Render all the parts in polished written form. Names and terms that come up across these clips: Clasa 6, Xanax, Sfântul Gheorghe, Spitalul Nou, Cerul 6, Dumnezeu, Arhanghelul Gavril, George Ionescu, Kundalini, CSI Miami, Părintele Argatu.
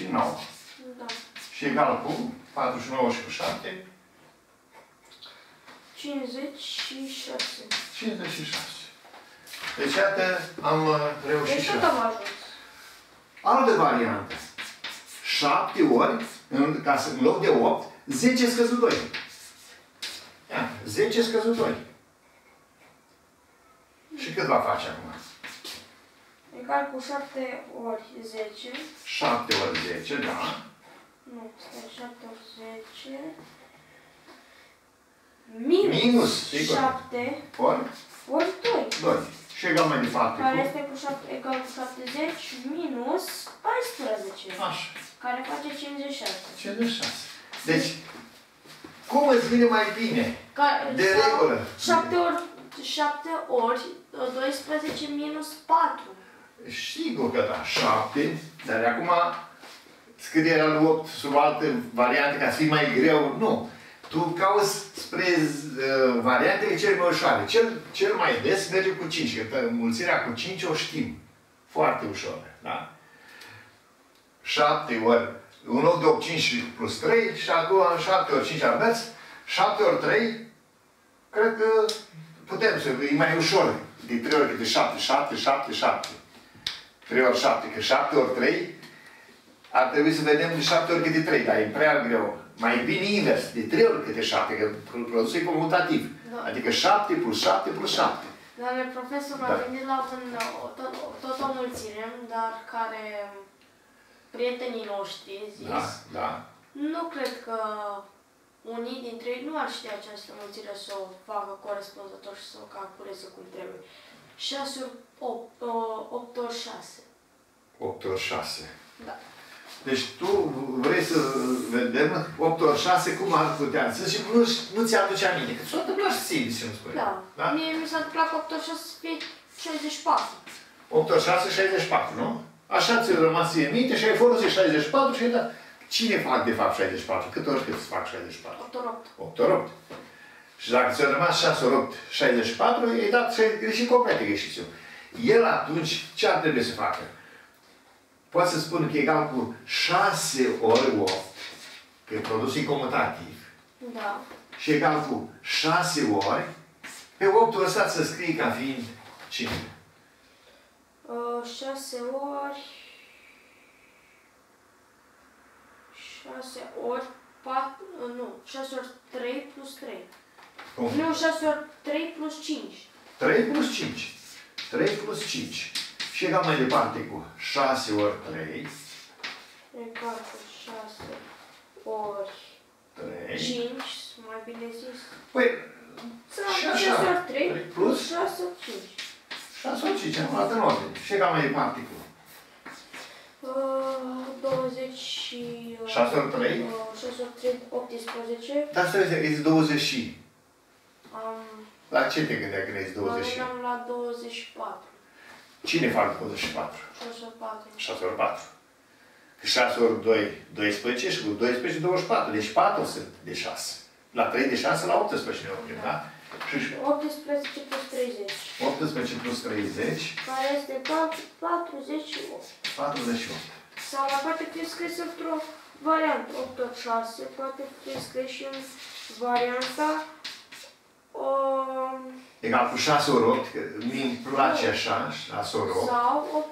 49. Da. Și egal cu 49 și cu 7. 56. 56. Deci, iată, am reușit și asta. Am ajuns. Altă variantă. 7 ori, în loc de 8, 10 scăzut 2. Ia, 10 scăzut 2. Și cât va face acum? Egal cu 7 ori 10. 7 ori 10, da. Nu, stai, 7 ori 10. Minus 7 ori 2. 2. Și egal mai departe. Care este cu 7, egal cu 70 minus 14. Așa. Care face 56. 56. Deci, cum îți vine mai bine? Care, de regulă. 7 ori 12 minus 4. Sigur că da, 7. Dar acum scrierea lui 8 sub alte variante ca să fie mai greu. Nu. Tu cauți spre variantele cele mai ușoare. Cel mai des merge cu 5, că mulțirea cu 5 o știm. Foarte ușor, da? 7 ori, în loc de 8, 5 plus 3, și acum 7 ori 5 aveți, 7 ori 3, cred că putem să, e mai ușor. De 3 ori câte 7, 7, 7, 7. 3 ori 7, că 7 ori 3, ar trebui să vedem de 7 ori câte 3, dar e prea greu. Mai bine invers, de 3 ori câte 7, că produsul e comutativ. Da. Adică 7 plus 7 plus 7. Dar profesor, m-a gândit la tot o mulțime, dar care prietenii noștri zis, da. Nu cred că unii dintre ei nu ar ști această mulțire să o facă corespunzător și să o calculeze cum trebuie. 6 ori 8 ori 6. 8 ori 6. Da. Deci tu vrei să vedem 8 ori 6 cum ar putea să și nu ți aduce aminte. Că s-o întâmplat și ții, să-mi spui. Da. Da? Mie mi s-a întâmplat 8 ori 6 să fie 64. 8 ori 6, 64, nu? Așa ți-a rămas ție minte și ai folosit 64 și ai dat. Cine fac de fapt 64? Câte ori cât să fac 64? 8 ori 8. 8 ori 8. Și dacă ți-a rămas 6 ori 8, 64, ai dat greșit complet exercițiul. El atunci ce ar trebui să facă? Poate să spun că e egal cu 6 ori 8, că e produsul comutativ. Da. Și egal cu 6 ori, pe 8-ul ăsta să scrii ca fiind 5. 6 ori... 6 ori 4... Nu, 6 ori 3 plus 3. Cum? Nu, 6 ori 3 plus 5. 3 plus 5. 3 plus 5. Și egal mai departe cu 6 ori 3. Egal cu 6 ori 3. 5, mai bine zis. Păi, 6 ori 3 plus 6 ori 5. 6 ori 5, am luat în ordine. Și egal mai departe cu 6 ori 3. 6 ori 3, 18. Dar stai, ești 20 și. La ce te gândeai când ești 20 și? Am luat 24. Cine fac 24? 6 ori 4. 6 ori 4. 6 ori 2, 12 și cu 12, 24. Deci 4 sunt de 6. La 3 de 6, la 18 ne oprim, da? 18 plus 30. 18 plus 30. Care este 48. 48. Sau poate fi scris într-o variantă 8 ori 6, poate fi scris și în varianta egal cu 6 ori 8, că mi-mi place așa, 6 ori 8. Sau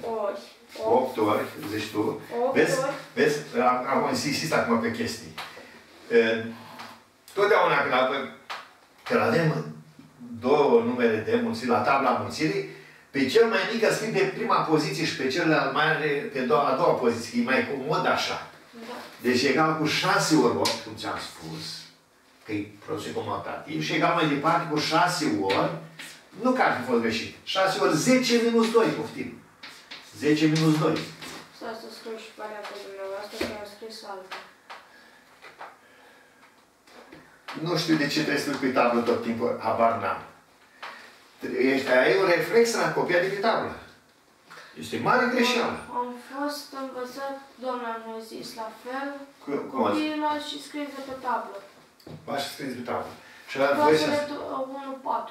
8 ori. 8 ori, zici tu. Vezi? Am insistit acum pe chestii. Totdeauna când avem două numere de mulțiri, la tabla mulțirii, pe cel mai mic îl scrii pe prima poziție și pe cel mai mare pe a doua poziție. E mai comod așa. Deci egal cu 6 ori 8, cum ți-am spus. Că e produsul comutativ, și egal mai departe cu 6 ori, nu că ar fi fost greșit, 6 ori 10 minus 2, poftim. 10 minus 2. Stai să scriu și varianta dumneavoastră, că am scris alta. Nu știu de ce trebuie să lucrui tablă tot timpul, habar n-am. Aia e un reflex în a copia de pe tablă. Este mare greșeală. Am fost învățat, doamna mi-a zis la fel, copiii luați și scris de pe tablă. V-aș scris pe tablă. Și clasa 1-4.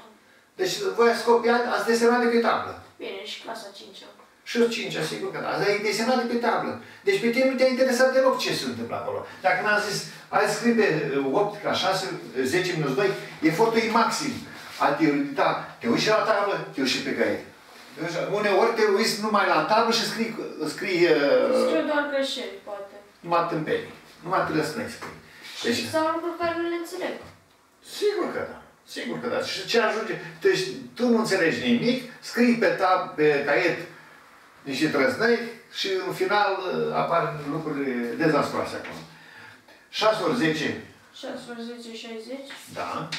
Deci voi ați copiat, ați desenat de pe tablă. Bine, și clasa 5-a. Și 5, sigur că da. Asta e desenat de pe tablă. Deci pe tine nu te-a interesat deloc ce se întâmplă acolo. Dacă n-am zis, ai scris pe 8 ca 6, 10 minus 2, efortul e maxim. A te uita, te uiți la tablă, te uiți și pe caiet. Deci, uneori te uiți numai la tablă și scrii... Scriu doar greșeli, poate. Numai tâmpenii. Numai trăsnei scrii. Deci, sau lucruri care nu le înțeleg. Sigur că da. Sigur că da. Și ce ajunge? Deci tu nu înțelegi nimic, scrii pe caiet niște trăsnei și în final apar lucruri dezastroase acum. 6 ori 10. 6 ori 10, 60. Da.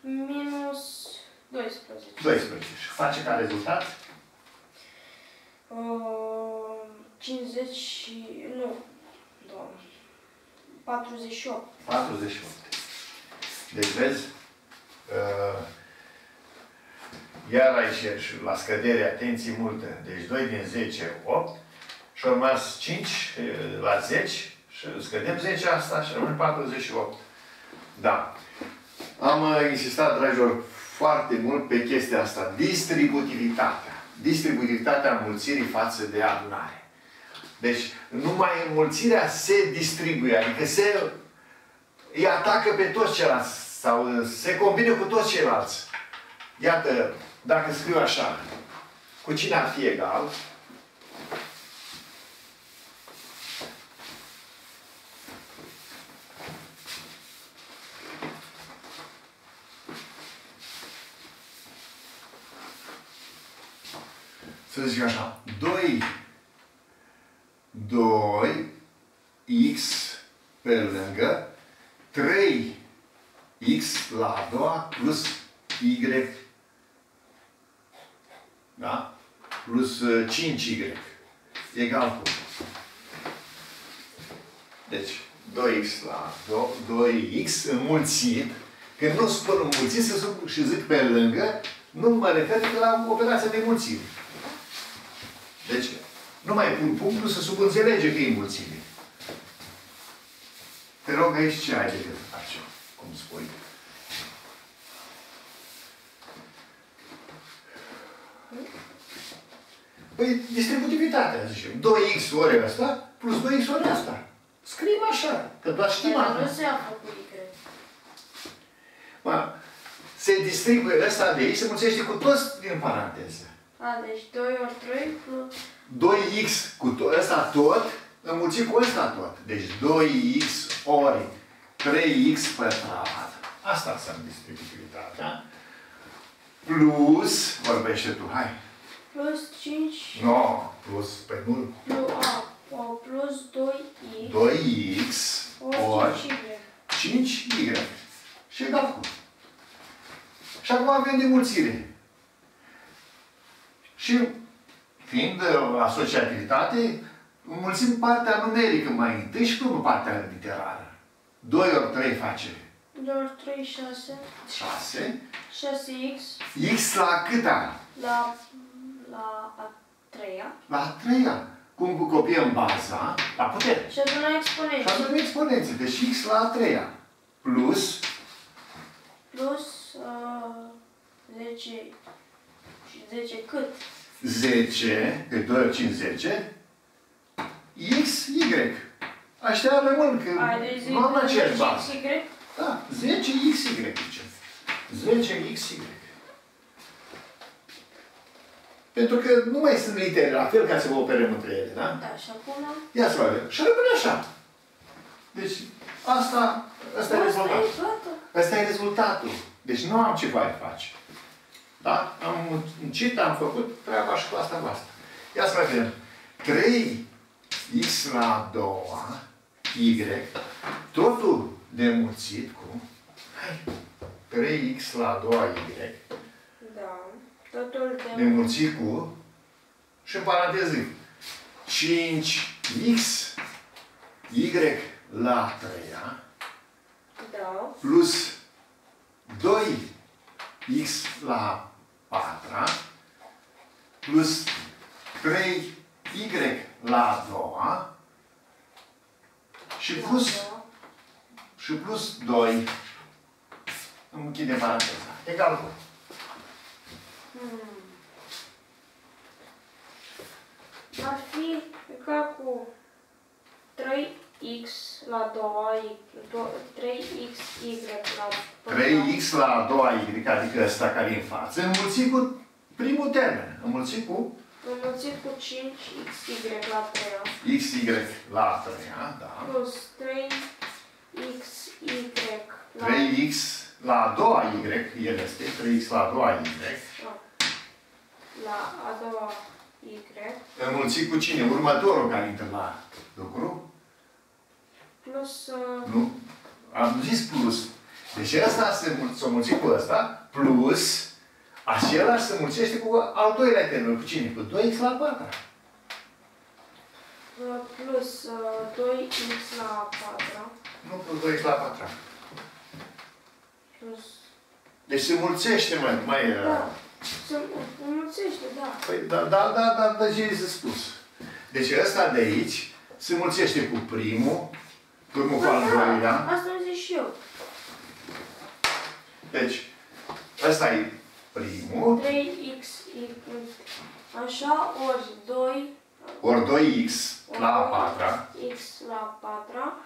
Minus 12. 12. Și face ca rezultat? 50 și... nu. 48. 48. Deci vezi? Iar aici și la scădere, atenție multă. Deci 2 din 10, 8. Și au rămas 5 la 10. Și scădem 10 asta și rămâne 48. Da. Am insistat, dragilor, foarte mult pe chestia asta. Distributivitatea. Distributivitatea înmulțirii față de adunare. Deci numai înmulțirea se distribuie. Adică îi atacă pe toți ceilalți. Sau se combine cu toți ceilalți. Iată, dacă scriu așa, cu cine ar fi egal? Să zic așa, 2x pe lângă 3x la a doua plus y. Da? Plus 5y. Egal cu. Deci, 2x la 2x înmulțit. Când nu spun înmulțit, să spun și zic pe lângă, nu mă refer la operația de înmulțire. Deci, nu mai pun punctul să subînțelege că e înmulțire. Te rog, aici ce ai de face, cum spui. Păi, distributivitatea, zicem. 2x ori asta, plus 2x ori asta. Scrim așa, că doar știm asta. Nu se află cu y. Mă, se distribuie ăsta de x, se mulțește cu toți din paranteză. A, deci 2 ori 3 plus... 2x cu ăsta tot, înmulțit cu ăsta tot. Deci 2x ori 3x pătrat. Asta înseamnă distributivitatea. Plus, vorbește tu, hai. Plus 5. No, plus, păi nu. Plus 2x. 2x ori 5y. Și egal cu. Și acum avem de mulțire. Și fiind asociativitate, mulțim partea numerică mai întâi și până partea literară. 2 ori 3 face. 2 ori 3, 6. 6. 6x. X la câta? La a treia. La a treia. Cum copiem baza, la putere. Și adunăm exponenții. Și adunăm exponenții. Deci x la a treia. Plus? Plus 10. 10 cât? 10. Că 2 ori 5, 10. X, Y. Aștia rămân, că nu am la cer bază. Da, 10XY. 10XY. Pentru că nu mai sunt litere la fel ca să vă operăm între ele, da? Da, și acum... Ia să vedem. Și rămâne așa. Deci, asta e rezultatul. Asta e rezultatul. Deci nu am ce mai face. Da? Am muncit, am făcut treaba și cu asta, cu asta. Ia să vedem. 3x la a doua y. Totul de mulțit cu 3x la a doua y. Da. Totul de mulțit cu și în paranteză 5x y la a treia. Da. Plus 2x la a patra. Plus 3y la a doua. Și plus și plus 2. Îmi închide paranteza. Egal cu. ar fi egal cu 3x la 2y, 3xy la 3x la 2y, adică ăsta care e în față, înmulțit cu primul termen, înmulțit cu? Înmulțit cu 5xy la 3a. xy la 3a, da. Plus 3xy la 3x la 2y, el este 3x la 2y. La a doua y. Înmulțit cu cine? Următorul care intră la lucru? Plus... Nu? Am zis plus. Deci ăsta s-a mulțit cu ăsta, plus... Același se mulțește cu al doilea termen. Cu cine? Cu 2x la 4. Plus 2x la 4. Nu, plus 2x la 4. Plus... Deci se mulțește mai... Da. Se mulțește, da. Păi, da, ce este spus? Deci ăsta de aici se mulțește cu primul cu al doilea. Asta am zis și eu. Deci, ăsta e primul. 3xy. Așa, ori 2. Ori 2x la 4-a. X la 4-a.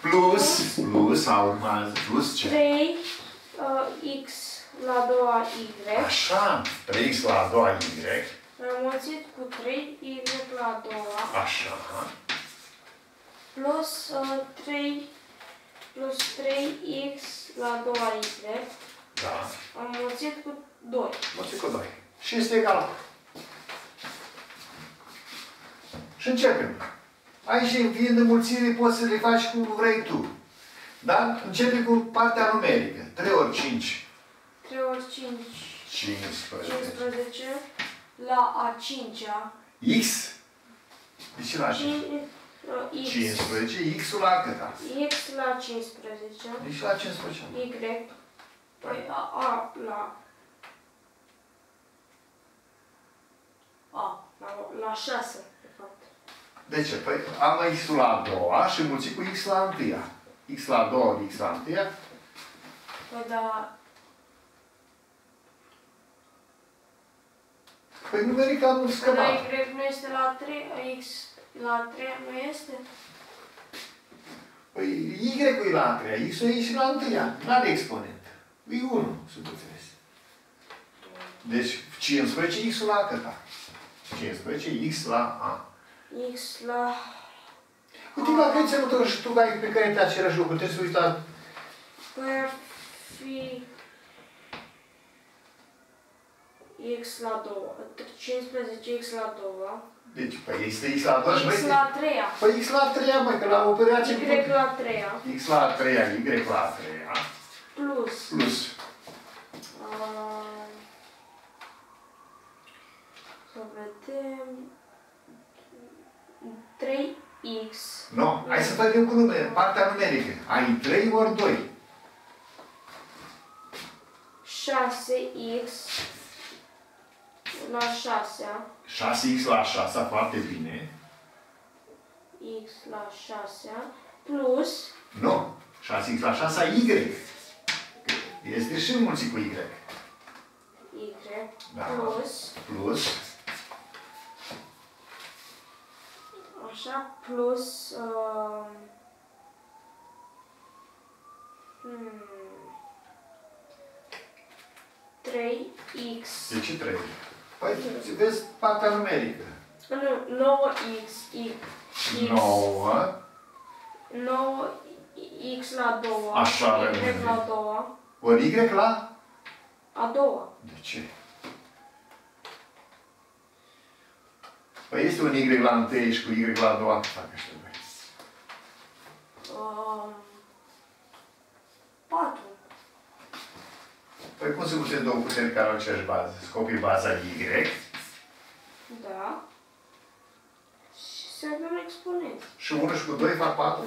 Plus, sau plus ce? 3x la 2-a y. Așa, 3x la 2-a y. Înmulțit cu 3y la 2-a. Așa. Plus 3x la 2-a y. Da. Înmulțit cu 2. Înmulțit cu 2. Și este egal. Și începem. Aici fiind înmulțire, poți să le faci cum vrei tu. Dar începe cu partea numerică. 3 ori 5. 3 ori 5. 15. La a 5-a. X? De ce la 5? 15. X-ul la câta? X la 15. X la 15. Y. Păi la 6, de fapt. De ce? Păi am x-ul la 2-a și mulțit cu x la 1-a. X la 2 ori x la 1-a. Păi da... Păi numerica nu scăpa. La y nu este la 3, x la 3 nu este? Păi y-ul e la 3-a, x-ul e și la 1-a. N-are exponent. E 1, subținez. Deci 15 x la câta? 15 x la a. X la... Uite, dacă ai ținut ștuga pe care te-a cerut lucru, trebuie să uiți la... Păi ar fi... x la 2. 15 x la 2. Deci, păi este x la 2. X la 3-a. Păi x la 3-a, măi, că la operație... Y la 3-a. X la 3-a, y la 3-a. Plus. Să vedem... 3x. Nu, hai să vedem cu numele, partea numerică. Ai 3 ori 2. 6x la 6-a. 6x la 6-a, foarte bine. X la 6-a, plus... Nu, 6x la 6-a, y. Este și înmulțit cu Y. Y. Da. Plus. Așa, plus... Hmm. 3X. De ce 3? Păi, vezi partea numerică. Nu, 9X. 9X la 2. Așa, Y la 2. Ori Y la? A doua. De ce? Păi este un Y la întâi și cu Y la a doua, dacă știu vrei. 4. Păi cum se pute două puteri care au aceeași bază? Scopii baza Y. Da. Și se avem exponent. Și 1 și cu 2 fac 4?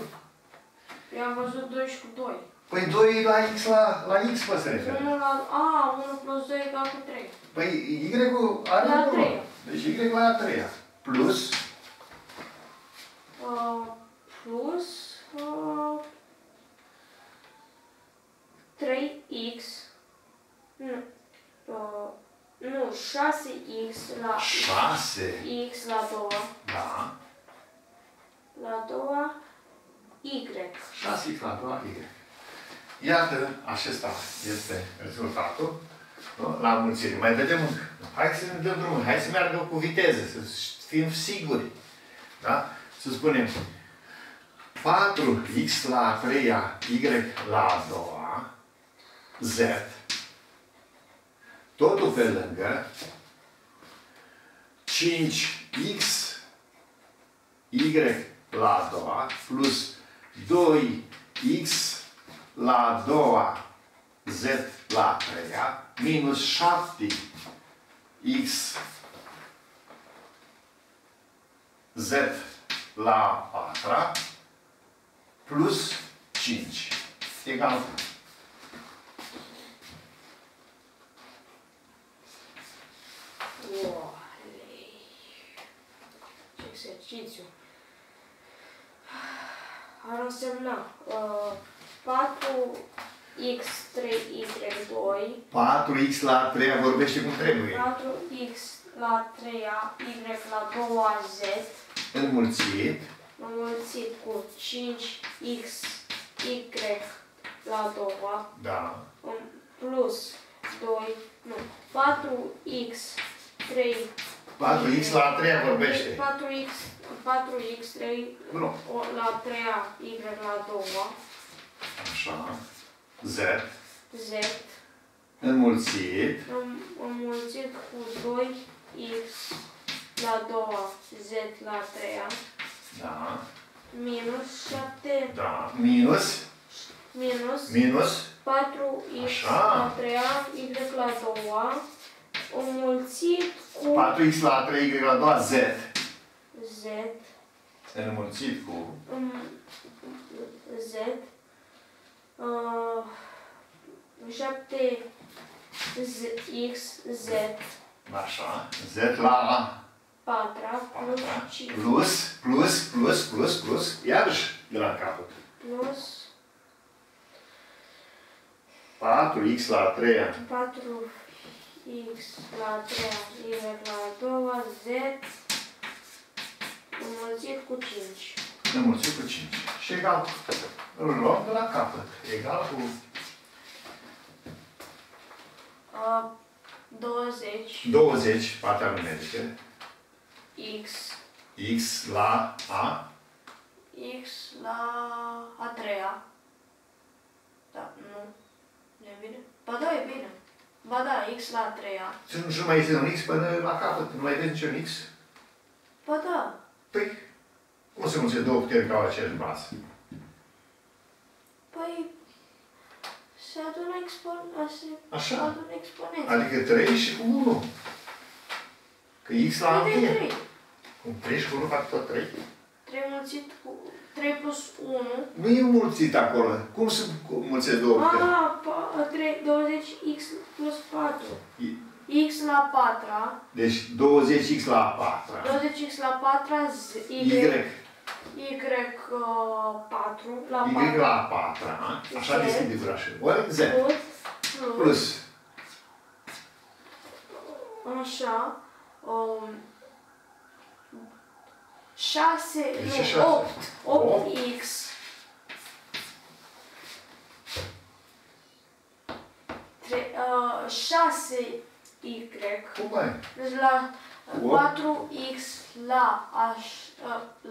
Eu am văzut 2 și cu 2. Păi 2 la x la x poți să referi. 1 plus 2 egal cu 3. Păi y-ul are la 3. Deci y la a 3-a. Plus? Plus... 3x... Nu, 6x la... 6? X la doua Y. 6X la a doua Y. Iată, acesta este rezultatul, nu? La mulțime. Mai vedem un... Hai să ne dăm drumul. Hai să meargă cu viteză, să fim siguri. Da? Să spunem 4X la a treia, Y la a doua, Z. Totul pe lângă 5X Y la a doua plus 2X la a doua Z la a treia minus 7X Z la a patra plus 5 egal. Exercițiu. Ar însemna 4x3y2. 4x la a treia vorbește cum trebuie. 4x la a treia, y la a doua, z. Înmulțit. Înmulțit cu 5x, y la a doua. Da. Plus 2, nu, 4x 3. 4x la a treia vorbește. 4x3 no. La a treia, y la a doua. Așa. Z. Înmulțit. Înmulțit cu 2x la a doua, z la a treia. Da. Minus 7. Da. Minus 4x așa. La a treia, y la a doua. Înmulțit cu... 4x la a treia, y la a doua, z. Z. Înmulțit cu... Z. 7x, z. Așa. Z la a... patra, plus 5. Plus. Iarăși de la capăt. Plus... 4x la a treia. 4x la a treia, y la a doua, z, înmulțit cu 5. Înmulțit cu 5. Și egal. Îl luăm de la capăt. Egal cu... 20. Partea numerică. X la a? X la a treia. Da, nu. E bine? Ba da, e bine. Ba da, x la a treia. Să nu mai este un x până la capăt. Nu mai vezi niciun x? Ba da. Păi, cum se mulțește două puteri ca aceeași bază? Păi, se adună exponenți. Adică 3 și cu 1. Că x la a treia. Cum 3 și cu 1 fac tot 3? 3 plus 1. Nu e mulțit acolo. Cum se mulțește două puteri? A, 20x plus 4. X la 4. Deci 20x la 4. 20x la 4, Y 4 la 4. Y la 4. Așa deschide brașul. Ori Z. Plus. Așa. 8x 6y la 4x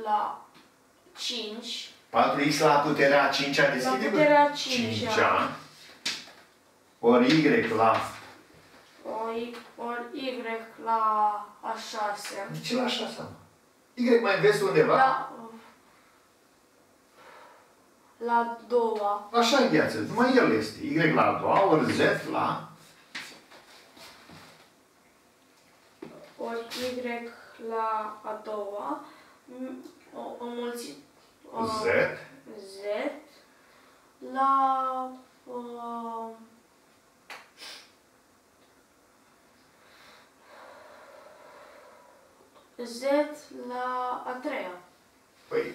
la 5. 4x la puterea 5-a deschide brașul. 5-a. Ori y la a 6-a. De ce la 6-a? Y mai vezi undeva? La a doua. Așa îngheață. Numai el este. Y la a doua, ori Z la... Ori Y la a doua. Înmulțit... Z. La... Z la a treia. Păi,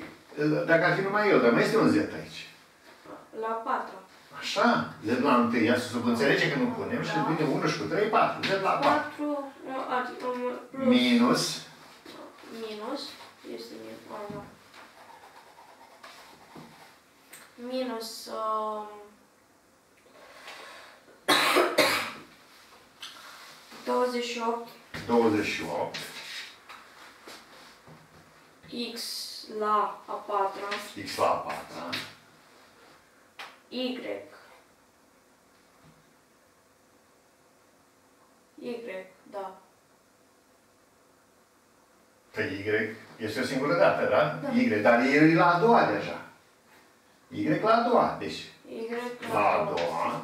dacă ar fi numai eu, dar mai este un Z aici. La a patra. Așa, Z la a întâia, să subînțelege că nu punem și vine 1 și cu 3, 4. Z la a patra. 4, plus. Minus. Minus. Este minus. minus douăzeci și opt x la a patra y da. Pe Y este o singură dată, da? Da. Y, dar el e la a doua deja. Y la a doua, deci y la a doua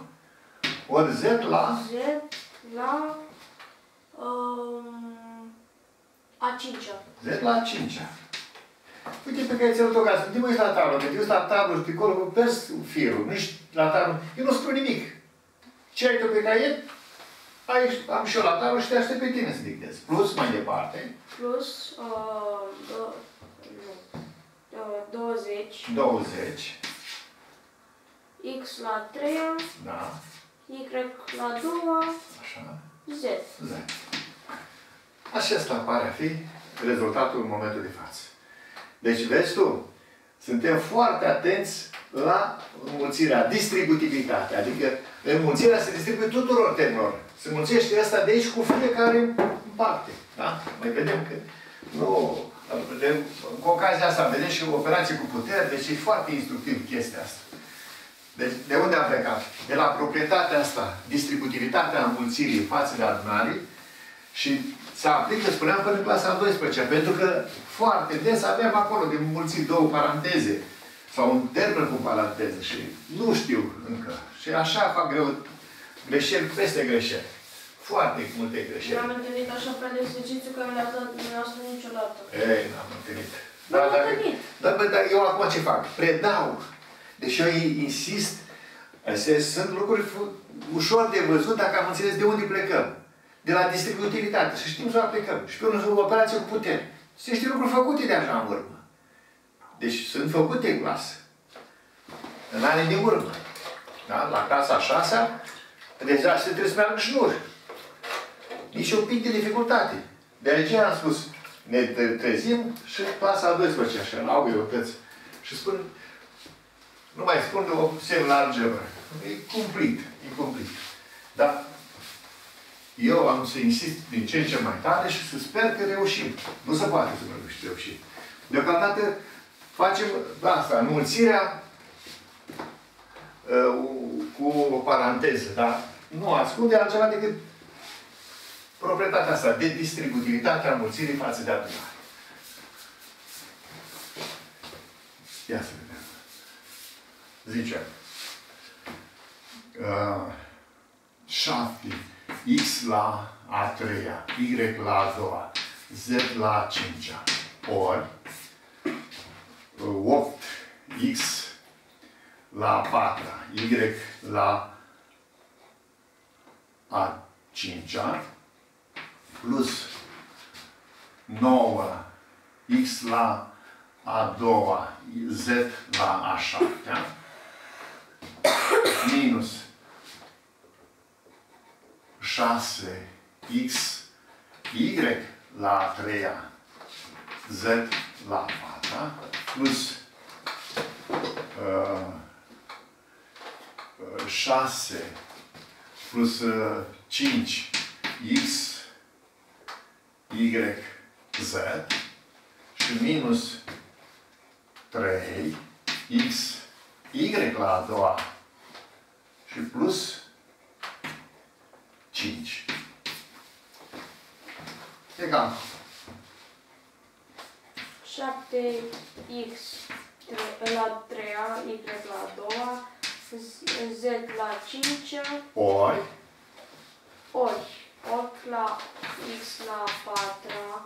ori Z la a cincea. Z la a cincea. Uite pe care ți-l tocat. Suntem aici la tablă. Că eu sunt la tablă și pe acolo pers firul. Nu știu la tablă. Eu nu spun nimic. Ce ai tu pe caiet? Aici am și eu la tablă și te aștept pe tine să dictezi. Plus, mai departe. Plus 20. X la 3. Da. Y la 2. Așa. Z. Acesta pare a fi rezultatul în momentul de față. Deci, vezi tu, suntem foarte atenți la înmulțirea, distributivitatea. Adică, înmulțirea se distribuie tuturor termenilor. Se înmulțește asta de aici cu fiecare în parte. Da? Mai vedem că nu... Cu ocazia asta, vedem și operații cu putere, deci e foarte instructiv chestia asta. Deci, de unde am plecat? De la proprietatea asta, distributivitatea înmulțirii față de adunare și se aplică, spuneam, până în clasa 12, pentru că foarte des aveam acolo de înmulțit două paranteze sau un termen cu paranteze și nu știu încă. Și așa fac greu greșeli peste greșeli. Foarte multe greșeli. Nu am întâlnit așa fel de exercițiu care le-a dat dumneavoastră niciodată. Ei, n-am întâlnit. Dar eu acum ce fac? Predau. Deci eu insist, sunt lucruri ușor de văzut dacă am înțeles de unde plecăm. De la distributivitate. Să știm să o aplicăm. Și pe urmă, operație cu putere. Să știi lucruri făcute de așa în urmă. Deci sunt făcute în clasă. În anii din urmă. Da? La clasa 6-a, deja se trebuie să meargă în șnur. Nici un pic de dificultate. De aceea am spus, ne trezim și clasa a 12-a, așa, la obiectăți. Și spun, nu mai spun o semn la algebră. E cumplit. E cumplit. Dar eu am să insist din ce în ce mai tare și să sper că reușim. Nu se poate să nu reușim. Deocamdată facem asta, înmulțirea cu o paranteză, dar nu ascunde altceva decât proprietatea asta de distributivitate a înmulțirii față de adunare. Ia să vedem. Zicem. 7. X la a treia, Y la a doua, Z la a cincea, ori 8. X la a patra, Y la a cincea, plus 9, X la a doua, Z la a șaptea, minus 6, X, Y la a treia, Z la a patra, plus 6 plus 5, X, Y, Z și minus 3, X, Y la a doua și plus 5. Egal. 7X la 3-a, Y la a doua, Z la 5-a, ori 8 la X la 4-a,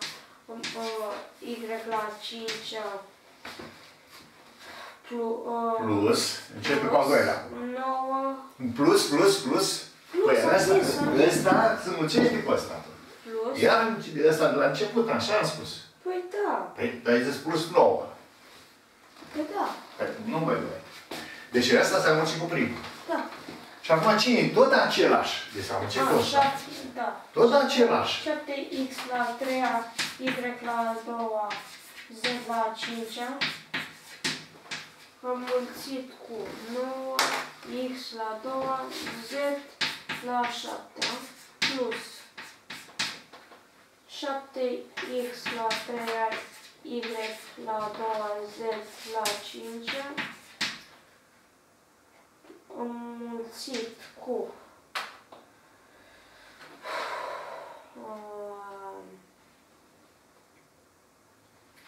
Y la 5-a, plus, începe cu al doilea. 9. Plus. Păi, ăsta se mulțește cu ăsta. Iar ăsta de la început, așa am spus. Păi da. Păi, dar ai zis plus 9. Păi da. Păi, nu mai doar. Deci ăsta s-a mulțit cu primul. Da. Și acum cine e? Tot același. Deci s-a mulțit cu ăsta. Da. Tot același. 7X la 3-a, Y la 2-a, Z la 5-a. am mulțit cu 9, x la 2, z la 7, plus 7x la 3, y la 2, z la 5, am mulțit cu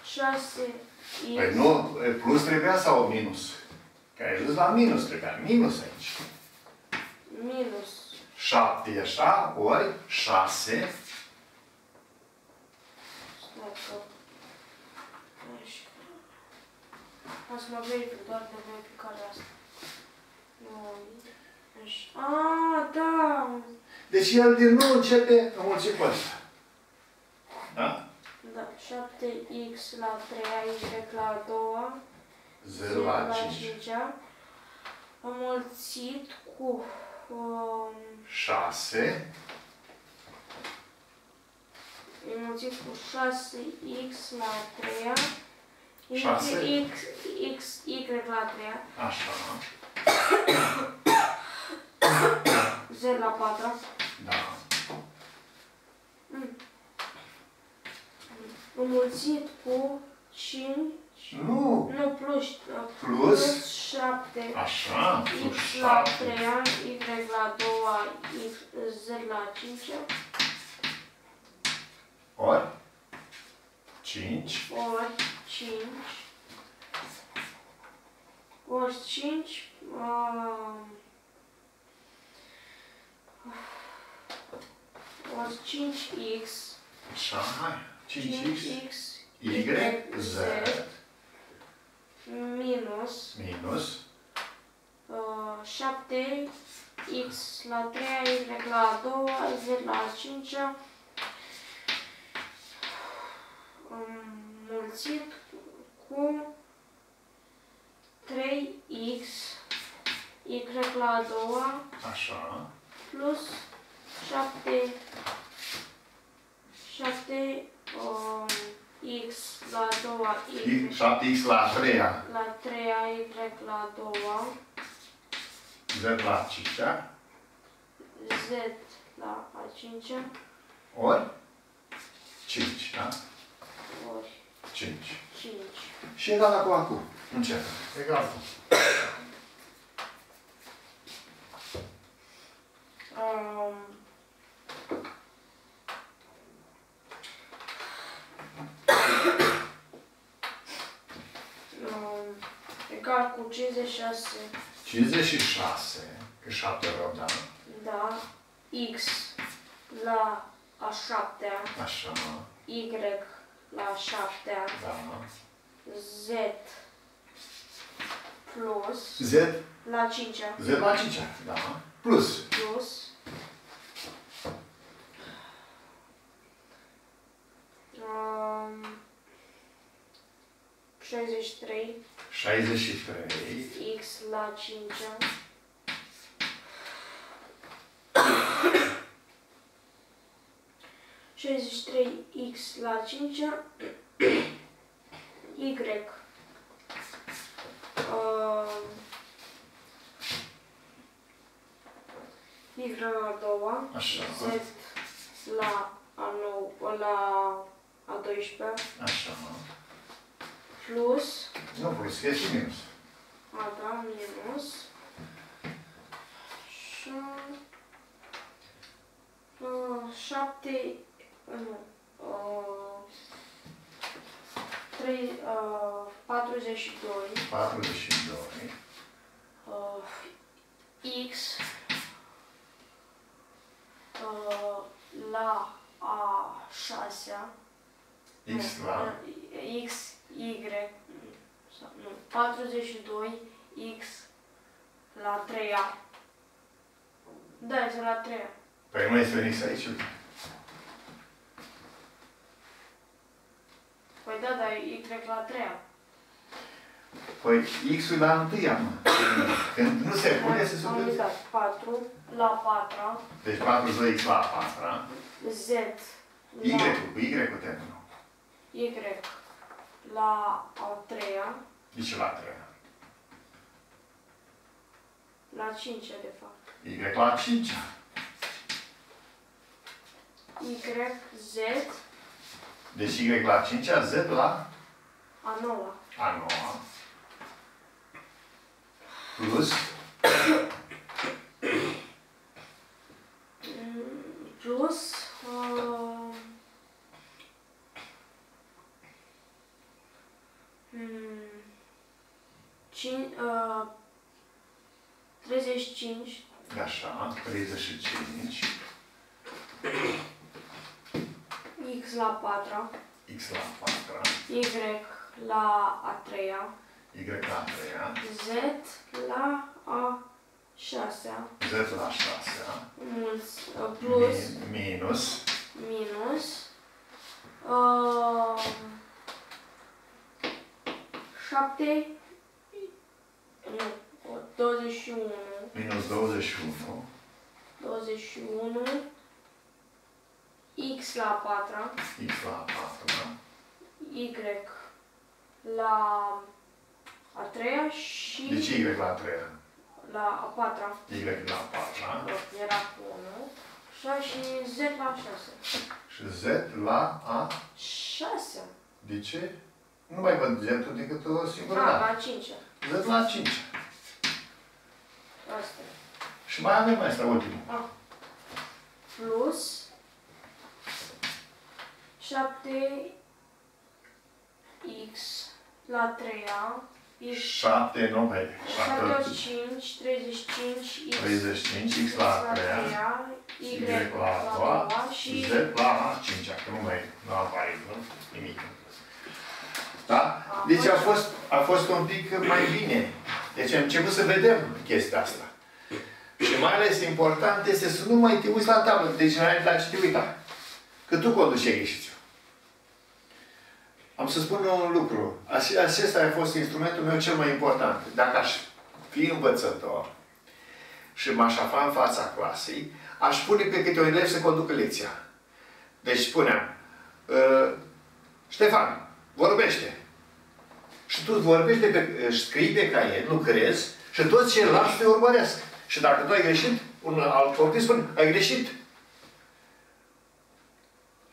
6. Păi nu, plus trebuia sau minus? Că ai ajuns la minus, trebuia minus aici. Minus. 7 e așa, ori 6. Asta mă vei doar de picarea asta. Ah, da! Deci el din nou începe înmulțit cu asta. Da? Da, 7x la 3, y la 2, z la 5. Am mulțit cu 6. Am mulțit cu 6x la 3, 6. Y la 3. Așa. Z la 4. Da. Înmulțit cu 5, nu, plus 7, așa, plus x 7. La 3, y la 2, z la 5, ori 5, ori 5, ori 5x, așa, hai. 5x, y, z, minus 7x la 3, y la 2, z la 5, înmulțit cu 3x, y la 2, așa, plus 7 x la 2, y. 7x la 3. La 3, y la 2. Z la 5. Z la 5. Ori 5, da? Ori 5. 5. Și egal acum. Încep. Egal. Egal cu 56. 56, că 7 vreau, da? Da. X la a 7-a. Așa. Y la a 7-a. Da. Z plus. Z la 5-a. Z la 5-a, da. Plus. Plus. șaizeci și trei x la 5-a x la 5-a y y la 2-a, z la a 12-a, așa, plus. Nu, plus, e și minus. A, da, minus. Și 7, nu, 42. X la a 6-a. X la X, Y, sau nu, 42x la 3-a. Da, este la 3-a. Păi nu este un X aici? Păi da, dar Y la 3-a. Păi X-ul la 1-a, mă. Când nu se pune, se supune. Am uitat, 4 la 4-a. Deci 42x la 4-a. Z la... Y-ul terminul. Y la a 3-a. Deci la 3-a. La 5-a, de fapt. Y la 5-a. Y, Z. Deci Y la 5-a, Z la... A 9-a. A 9-a. Plus... Plus... Cin, 35. Așa, 35. X la 4-a. X la 4-a. Y la a 3-a. Y la a 3-a. Z la a 6-a. Z la 6-a. Plus. Minus. Minus. 7. Nu, 21. Minus 21. 21. X la 4-a. X la 4-a. Y la a 3-a și... Deci Y la 3-a. La a 4-a. Y la 4-a. Era 1. Așa și Z la 6-a. Și Z la a... 6-a. De ce? Nu mai văd Z-ul decât o singură dată. La 5-a. Z la 5-a. Asta. Și mai avem asta, ultimul. A. Plus 7x la 3-a. 7, 9. 75, 35, 35x la 3-a, y la 2-a și z la 5-a, că nu mai apare nimic. Da? Deci a fost un pic mai bine. Deci am început să vedem chestia asta. Și mai ales important este să nu mai te uiți la tablă. Deci înainte la ce te uita. Că tu conduceai exercițiul. Am să spun un lucru. Acesta a fost instrumentul meu cel mai important. Dacă aș fi învățător și m-aș afla în fața clasei, aș pune pe câte un elev să conducă lecția. Deci spuneam, Ștefan, vorbește. Și tu vorbești, scrii pe caiet, lucrezi și toți ceilalți te urmăresc. Și dacă tu ai greșit, un alt copil spune, ai greșit.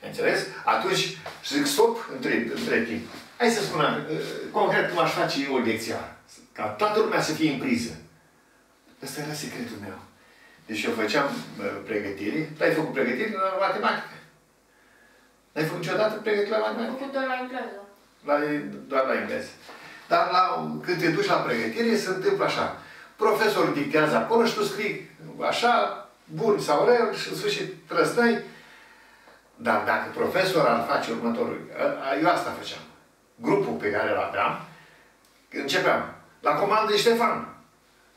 Înțeles? Atunci, zic, stop, între timp. Hai să spunem, concret, cum aș face eu lecția. Ca toată lumea să fie în priză. Ăsta era secretul meu. Deci eu făceam pregătire. Tu ai făcut pregătire la matematică. N-ai făcut niciodată pregătire la matematică? Am făcut doar la engleză. Doar la engleză. Dar când te duci la pregătire, se întâmplă așa. Profesorul dictează acolo și tu scrii așa, bun sau rău, și în sfârșit trăsnăi. Dar dacă profesorul ar face următorul, eu asta făceam. Grupul pe care îl aveam, începeam. La comandă de Ștefan.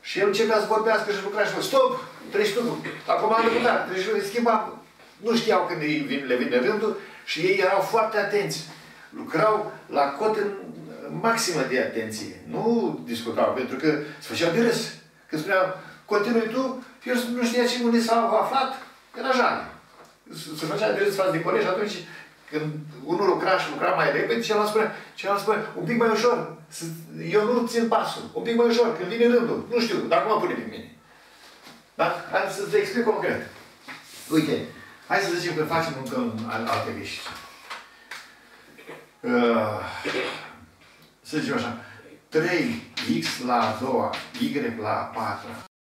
Și el începea să vorbească și lucra și stop, treci tu. La comandă cu tare, treci tu, schimbam. Nu știau când le vine rândul și ei erau foarte atenți. Lucrau la cote maximă de atenție. Nu discutau, pentru că se făceau de râs. Când spuneau, continui tu, eu nu știa ce unde s-au aflat, era jale. Se făcea de râs față de colegi și atunci când unul lucra și lucra mai repede, celălalt spunea, un pic mai ușor, eu nu țin pasul, un pic mai ușor, când vine rândul, nu știu, dar nu mă pune pe mine. Da? Hai să-ți explic concret. Uite, hai să zicem că facem încă alte greșeli. Să zicem așa, 3x la a 2-a, y la a 4-a,